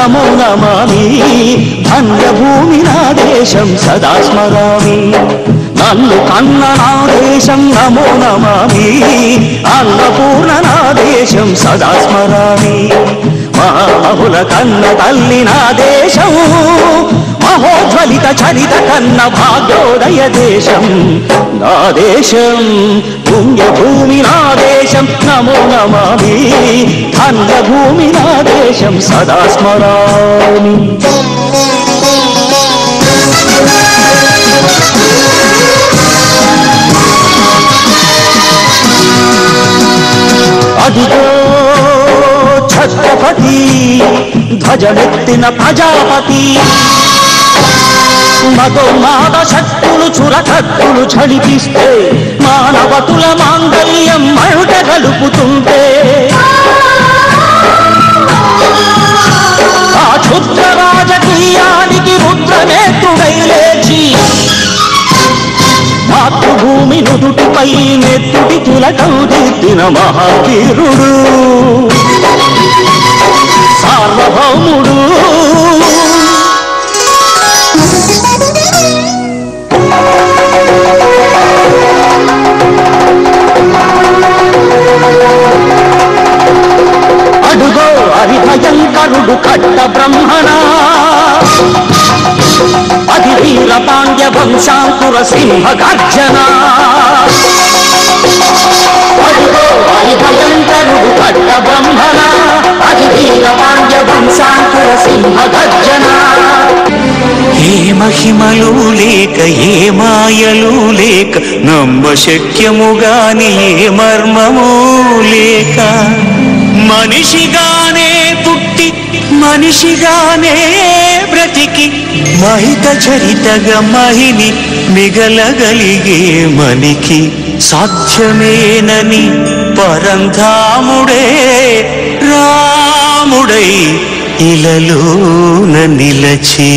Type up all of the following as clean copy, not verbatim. నమో నమామి ధన్యభూమి నా దేశం సదా స్మరామి నల్లు కన్న నా దేశం నమో నమామి అన్నపూర్ణ నా దేశం సదా స్మరామి మహామహుల కన్న తల్లి నా దేశం మహోజ్వలిత చరిత కన్న భాగ్యోదయ దేశం నా దేశం పుణ్యభూమి నా దేశం నమో నమామి ధన్యభూమి నా దేశం సదా స్మరామి అదిగో ఛత్రపతి ధ్వజమెత్తిన ప్రజాపతి మగోన్మాద శక్తులు చురకత్తులు ఝళిపిస్తే మానవతుల మాంగళ్యం మరుట కలుపుతుంటే ఆ క్షుద్ర రాజకీయానికి రుద్రనేత్రుడై లేచి మాతృభూమి నుదుటిపై నెత్తుటి తిలకం దిద్దిన మహావీరుడు సార్వభౌముడు అడుగో అరి భయంకరుడు కట్ట బ్రహ్మణ అతి వీర పాండ్య వంశాంకుర సింహ గర్జన అడుగో అరి భయంకరుడు కట్ట బ్రహ్మణ అతి వీర పాండ్య వంశాంకుర సింహ గర్జన ఏ మహిమలు లేక ఏ మాయలు లేక నమ్మశక్యముగాని ఏ మర్మము లేక మనిషిగానే పుట్టి మనిషిగానే బ్రతికి మహిత చరితగా మహిని మిగలగలిగే మనికి సాధ్యమేనని పరంధాముడే రాముడై ఇలలోన నిలచి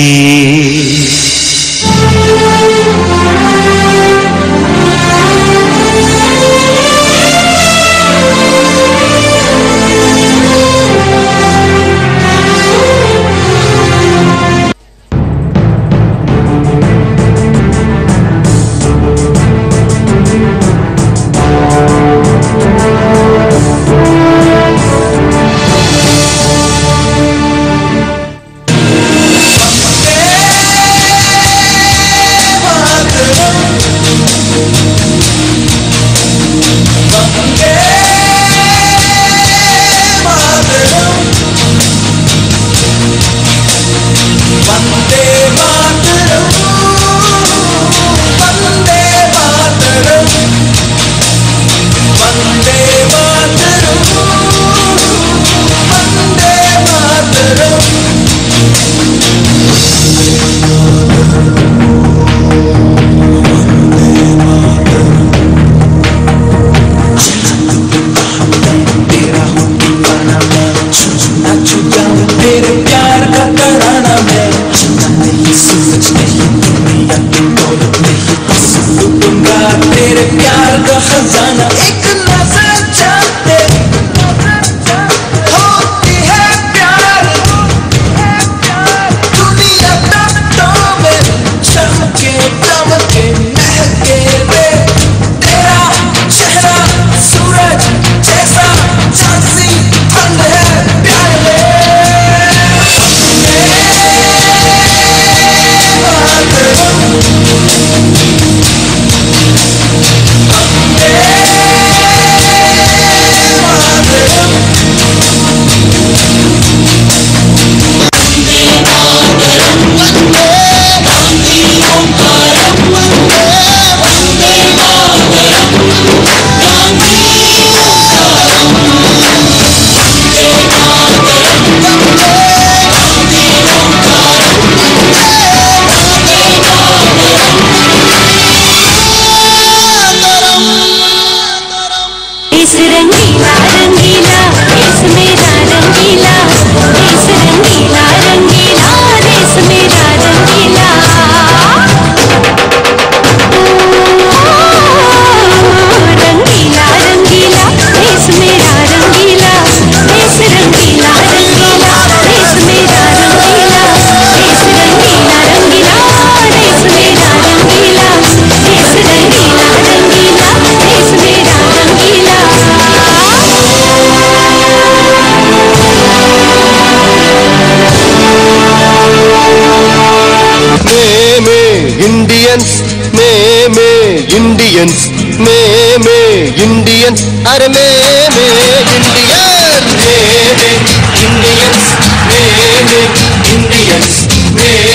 इंडियंस में इंडियंस अरे में इंडियन में इंडियंस में इंडियंस में